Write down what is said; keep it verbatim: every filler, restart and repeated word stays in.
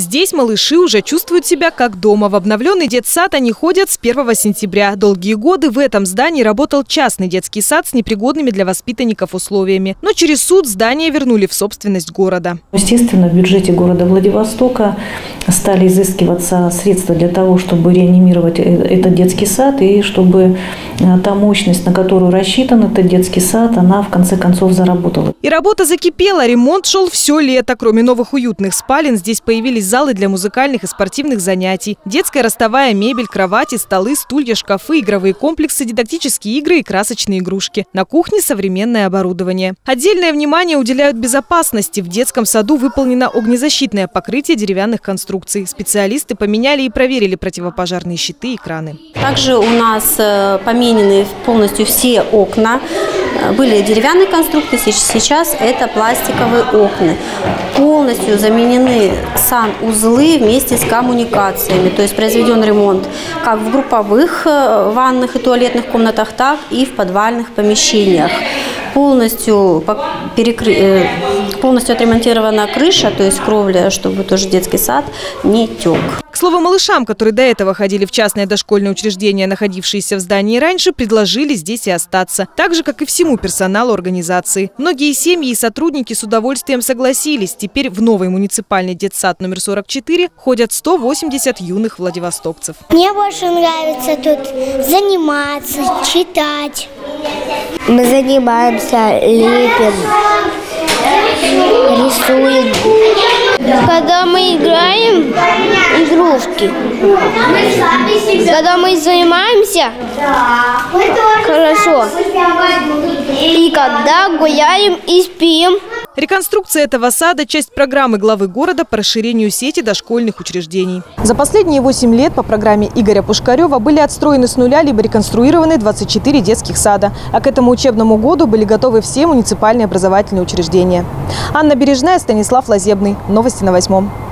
Здесь малыши уже чувствуют себя как дома. В обновленный детсад они ходят с первого сентября. Долгие годы в этом здании работал частный детский сад с непригодными для воспитанников условиями. Но через суд здание вернули в собственность города. Естественно, в бюджете города Владивостока стали изыскиваться средства для того, чтобы реанимировать этот детский сад и чтобы та мощность, на которую рассчитан этот детский сад, она в конце концов заработала. И работа закипела. Ремонт шел все лето. Кроме новых уютных спален, здесь появились залы для музыкальных и спортивных занятий. Детская ростовая мебель, кровати, столы, стулья, шкафы, игровые комплексы, дидактические игры и красочные игрушки. На кухне современное оборудование. Отдельное внимание уделяют безопасности. В детском саду выполнено огнезащитное покрытие деревянных конструкций. Специалисты поменяли и проверили противопожарные щиты и краны. Также у нас поменены полностью все окна. Были деревянные конструкции, сейчас это пластиковые окна. Полностью заменены санузлы вместе с коммуникациями. То есть произведен ремонт как в групповых ванных и туалетных комнатах, так и в подвальных помещениях. Полностью, перекры... полностью отремонтирована крыша, то есть кровля, чтобы тоже детский сад не тек. К слову, малышам, которые до этого ходили в частное дошкольное учреждение, находившиеся в здании раньше, предложили здесь и остаться. Так же, как и всему персоналу организации. Многие семьи и сотрудники с удовольствием согласились. Теперь в новый муниципальный детсад номер сорок четыре ходят сто восемьдесят юных владивостокцев. Мне больше нравится тут заниматься, читать. Мы занимаемся, лепим, рисуем. Когда мы играем игрушки, когда мы занимаемся, хорошо, и когда гуляем и спим. Реконструкция этого сада – часть программы главы города по расширению сети дошкольных учреждений. За последние восемь лет по программе Игоря Пушкарева были отстроены с нуля либо реконструированы двадцать четыре детских сада. А к этому учебному году были готовы все муниципальные образовательные учреждения. Анна Бережная, Станислав Лазебный. Новости на восьмом.